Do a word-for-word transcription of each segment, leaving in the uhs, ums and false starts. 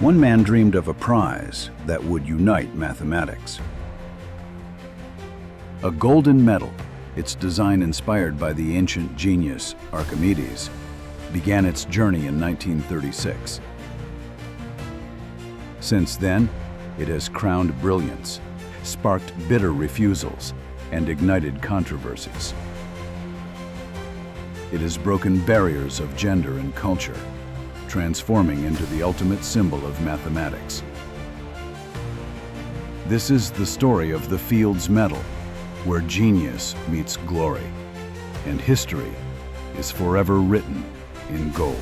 One man dreamed of a prize that would unite mathematics. A golden medal, its design inspired by the ancient genius Archimedes, began its journey in nineteen thirty-six. Since then, it has crowned brilliance, sparked bitter refusals, and ignited controversies. It has broken barriers of gender and culture, transforming into the ultimate symbol of mathematics. This is the story of the Fields Medal, where genius meets glory, and history is forever written in gold.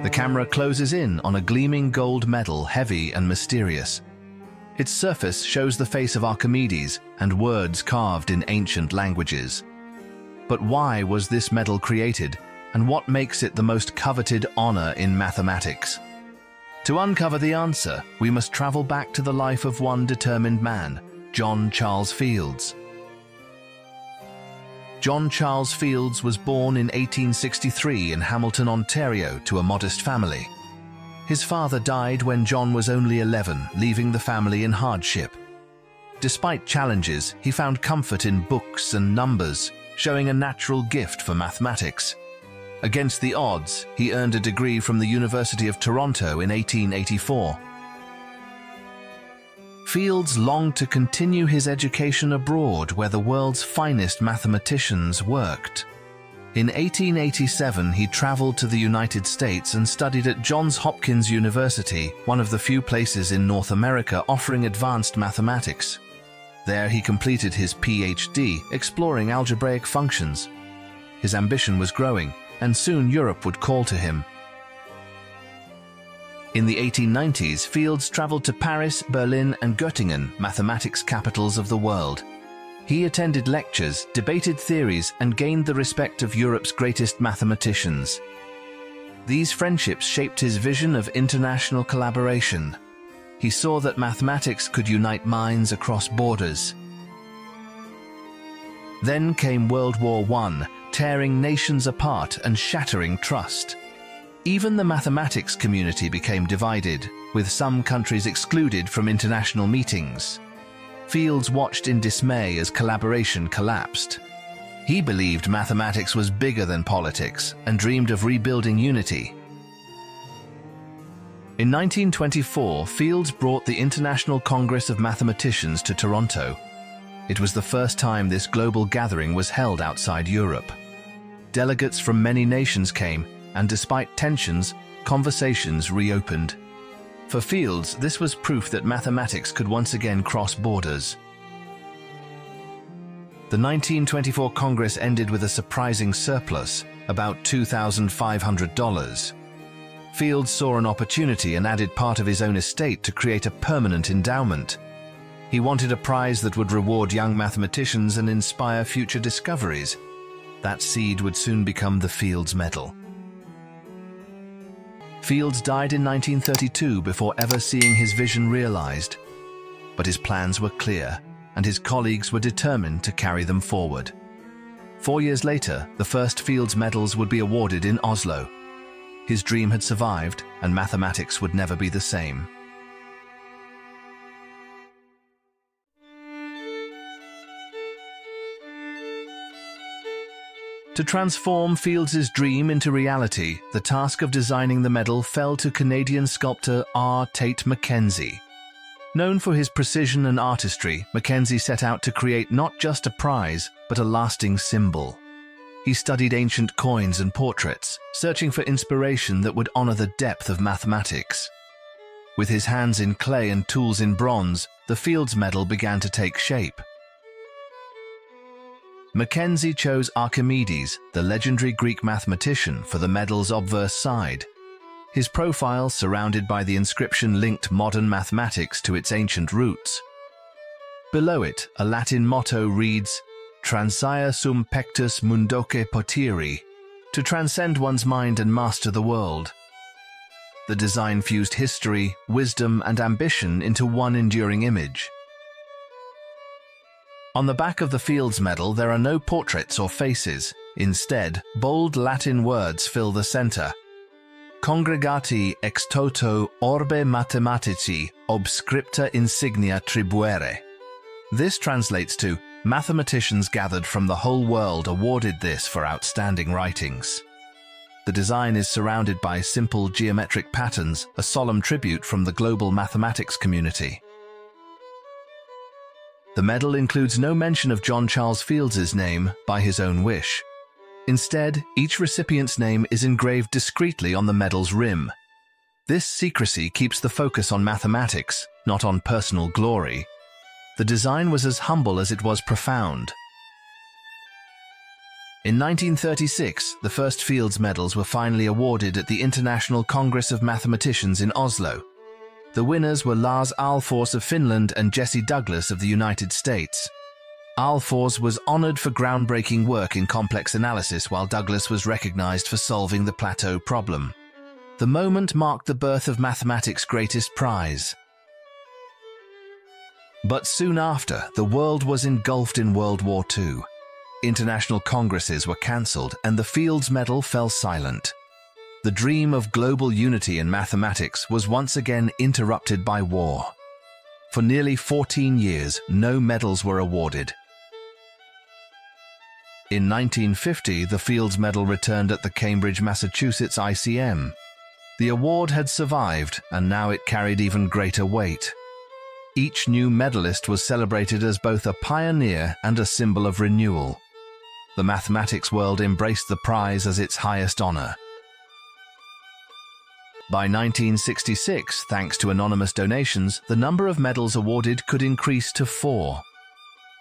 The camera closes in on a gleaming gold medal, heavy and mysterious. Its surface shows the face of Archimedes and words carved in ancient languages. But why was this medal created, and what makes it the most coveted honor in mathematics? To uncover the answer, we must travel back to the life of one determined man, John Charles Fields. John Charles Fields was born in eighteen sixty-three in Hamilton, Ontario, to a modest family. His father died when John was only eleven, leaving the family in hardship. Despite challenges, he found comfort in books and numbers, showing a natural gift for mathematics. Against the odds, he earned a degree from the University of Toronto in eighteen eighty-four. Fields longed to continue his education abroad, where the world's finest mathematicians worked. In eighteen eighty-seven, he traveled to the United States and studied at Johns Hopkins University, one of the few places in North America offering advanced mathematics. There he completed his PhD, exploring algebraic functions. His ambition was growing, and soon Europe would call to him. In the eighteen nineties, Fields traveled to Paris, Berlin, and Göttingen, mathematics capitals of the world. He attended lectures, debated theories, and gained the respect of Europe's greatest mathematicians. These friendships shaped his vision of international collaboration. He saw that mathematics could unite minds across borders. Then came World War One, tearing nations apart and shattering trust. Even the mathematics community became divided, with some countries excluded from international meetings. Fields watched in dismay as collaboration collapsed. He believed mathematics was bigger than politics and dreamed of rebuilding unity. In nineteen twenty-four, Fields brought the International Congress of Mathematicians to Toronto. It was the first time this global gathering was held outside Europe. Delegates from many nations came, and despite tensions, conversations reopened. For Fields, this was proof that mathematics could once again cross borders. The nineteen twenty-four Congress ended with a surprising surplus, about two thousand five hundred dollars. Fields saw an opportunity and added part of his own estate to create a permanent endowment. He wanted a prize that would reward young mathematicians and inspire future discoveries. That seed would soon become the Fields Medal. Fields died in nineteen thirty-two before ever seeing his vision realized. But his plans were clear, and his colleagues were determined to carry them forward. Four years later, the first Fields Medals would be awarded in Oslo. His dream had survived, and mathematics would never be the same. To transform Fields' dream into reality, the task of designing the medal fell to Canadian sculptor R. Tate McKenzie. Known for his precision and artistry, McKenzie set out to create not just a prize, but a lasting symbol. He studied ancient coins and portraits, searching for inspiration that would honor the depth of mathematics. With his hands in clay and tools in bronze, the Fields Medal began to take shape. Mackenzie chose Archimedes, the legendary Greek mathematician, for the medal's obverse side. His profile, surrounded by the inscription, linked modern mathematics to its ancient roots. Below it, a Latin motto reads, "Transia sum pectus mundoque potiri," to transcend one's mind and master the world. The design fused history, wisdom, and ambition into one enduring image. On the back of the Fields Medal, there are no portraits or faces. Instead, bold Latin words fill the center. Congregati ex toto orbe mathematici obscripta insignia tribuere. This translates to, mathematicians gathered from the whole world awarded this for outstanding writings. The design is surrounded by simple geometric patterns, a solemn tribute from the global mathematics community. The medal includes no mention of John Charles Fields' name by his own wish. Instead, each recipient's name is engraved discreetly on the medal's rim. This secrecy keeps the focus on mathematics, not on personal glory. The design was as humble as it was profound. In nineteen thirty-six, the first Fields medals were finally awarded at the International Congress of Mathematicians in Oslo. The winners were Lars Ahlfors of Finland and Jesse Douglas of the United States. Ahlfors was honored for groundbreaking work in complex analysis, while Douglas was recognized for solving the plateau problem. The moment marked the birth of mathematics' greatest prize. But soon after, the world was engulfed in World War Two. International congresses were cancelled, and the Fields Medal fell silent. The dream of global unity in mathematics was once again interrupted by war. For nearly fourteen years, no medals were awarded. In nineteen fifty, the Fields Medal returned at the Cambridge, Massachusetts I C M. The award had survived, and now it carried even greater weight. Each new medalist was celebrated as both a pioneer and a symbol of renewal. The mathematics world embraced the prize as its highest honor. By nineteen sixty-six, thanks to anonymous donations, the number of medals awarded could increase to four.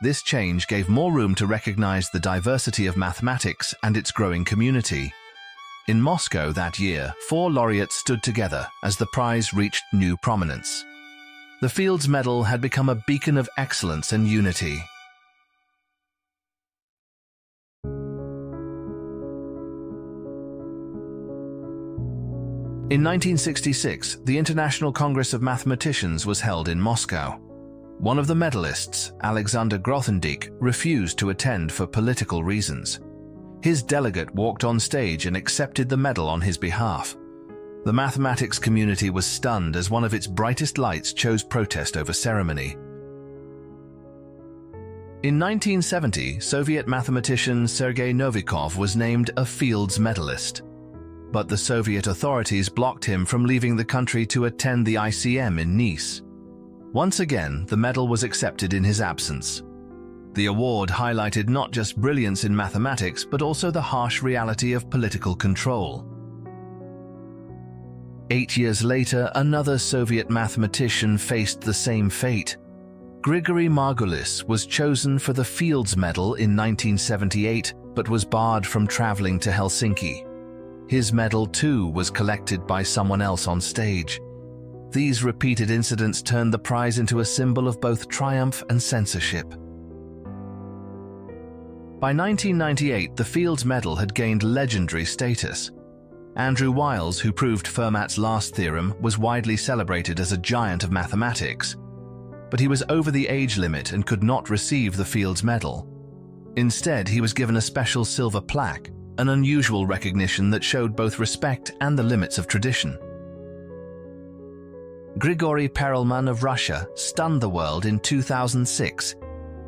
This change gave more room to recognize the diversity of mathematics and its growing community. In Moscow that year, four laureates stood together as the prize reached new prominence. The Fields Medal had become a beacon of excellence and unity. In nineteen sixty-six, the International Congress of Mathematicians was held in Moscow. One of the medalists, Alexander Grothendieck, refused to attend for political reasons. His delegate walked on stage and accepted the medal on his behalf. The mathematics community was stunned as one of its brightest lights chose protest over ceremony. In nineteen seventy, Soviet mathematician Sergei Novikov was named a Fields medalist. But the Soviet authorities blocked him from leaving the country to attend the I C M in Nice. Once again, the medal was accepted in his absence. The award highlighted not just brilliance in mathematics, but also the harsh reality of political control. Eight years later, another Soviet mathematician faced the same fate. Grigory Margulis was chosen for the Fields Medal in nineteen seventy-eight, but was barred from traveling to Helsinki. His medal, too, was collected by someone else on stage. These repeated incidents turned the prize into a symbol of both triumph and censorship. By nineteen ninety-eight, the Fields Medal had gained legendary status. Andrew Wiles, who proved Fermat's Last theorem, was widely celebrated as a giant of mathematics. But he was over the age limit and could not receive the Fields Medal. Instead, he was given a special silver plaque, an unusual recognition that showed both respect and the limits of tradition. Grigori Perelman of Russia stunned the world in two thousand six.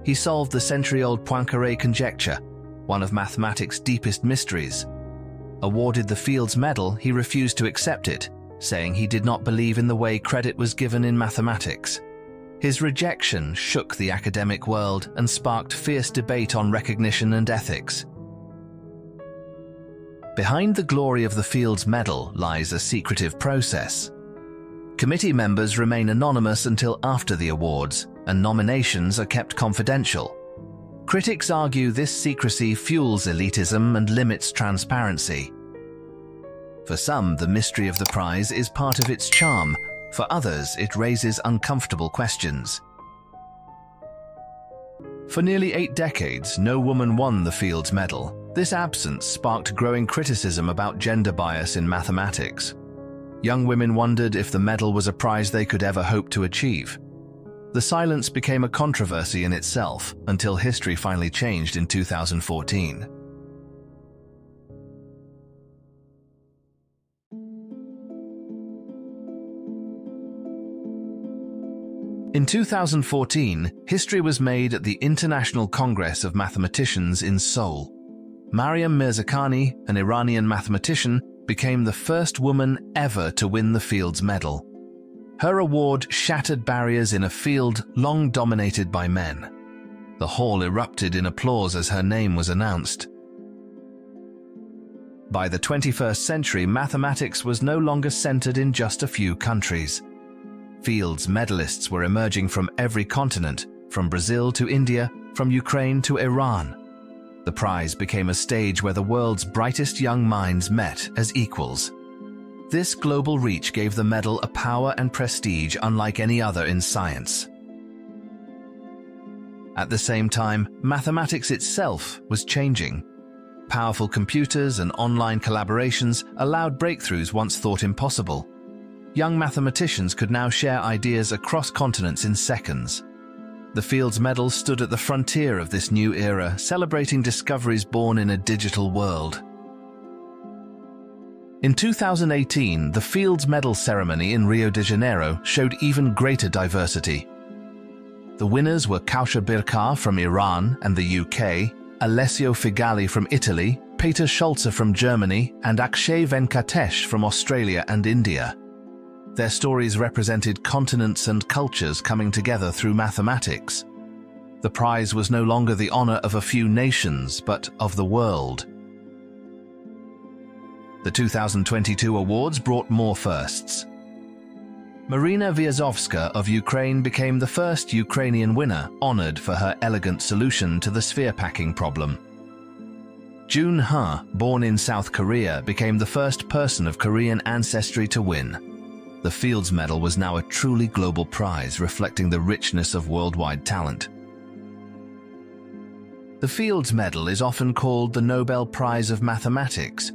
He solved the century-old Poincaré conjecture, one of mathematics' deepest mysteries. Awarded the Fields Medal, he refused to accept it, saying he did not believe in the way credit was given in mathematics. His rejection shook the academic world and sparked fierce debate on recognition and ethics. Behind the glory of the Fields Medal lies a secretive process. Committee members remain anonymous until after the awards, and nominations are kept confidential. Critics argue this secrecy fuels elitism and limits transparency. For some, the mystery of the prize is part of its charm. For others, it raises uncomfortable questions. For nearly eight decades, no woman won the Fields Medal. This absence sparked growing criticism about gender bias in mathematics. Young women wondered if the medal was a prize they could ever hope to achieve. The silence became a controversy in itself until history finally changed in two thousand fourteen. In two thousand fourteen, history was made at the International Congress of Mathematicians in Seoul. Maryam Mirzakhani, an Iranian mathematician, became the first woman ever to win the Fields Medal. Her award shattered barriers in a field long dominated by men. The hall erupted in applause as her name was announced. By the twenty-first century, mathematics was no longer centered in just a few countries. Fields medalists were emerging from every continent, from Brazil to India, from Ukraine to Iran. The prize became a stage where the world's brightest young minds met as equals. This global reach gave the medal a power and prestige unlike any other in science. At the same time, mathematics itself was changing. Powerful computers and online collaborations allowed breakthroughs once thought impossible. Young mathematicians could now share ideas across continents in seconds. The Fields Medal stood at the frontier of this new era, celebrating discoveries born in a digital world. In two thousand eighteen, the Fields Medal ceremony in Rio de Janeiro showed even greater diversity. The winners were Caucher Birkar from Iran and the U K, Alessio Figalli from Italy, Peter Schulze from Germany, and Akshay Venkatesh from Australia and India. Their stories represented continents and cultures coming together through mathematics. The prize was no longer the honor of a few nations, but of the world. The two thousand twenty-two awards brought more firsts. Marina Vyazovska of Ukraine became the first Ukrainian winner, honored for her elegant solution to the sphere packing problem. June Huh, born in South Korea, became the first person of Korean ancestry to win. The Fields Medal was now a truly global prize, reflecting the richness of worldwide talent. The Fields Medal is often called the Nobel Prize of Mathematics.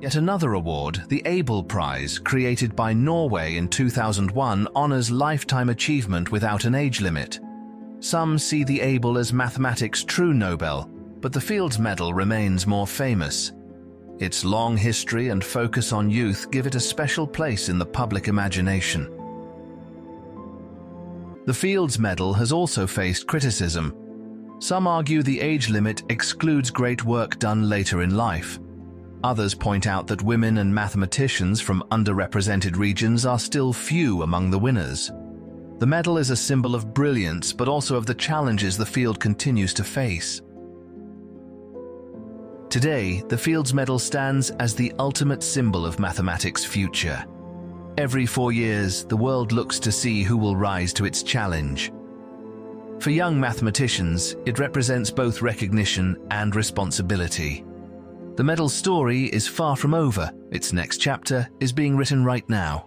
Yet another award, the Abel Prize, created by Norway in two thousand one, honors lifetime achievement without an age limit. Some see the Abel as mathematics' true Nobel, but the Fields Medal remains more famous. Its long history and focus on youth give it a special place in the public imagination. The Fields Medal has also faced criticism. Some argue the age limit excludes great work done later in life. Others point out that women and mathematicians from underrepresented regions are still few among the winners. The medal is a symbol of brilliance, but also of the challenges the field continues to face. Today, the Fields Medal stands as the ultimate symbol of mathematics' future. Every four years, the world looks to see who will rise to its challenge. For young mathematicians, it represents both recognition and responsibility. The medal's story is far from over. Its next chapter is being written right now.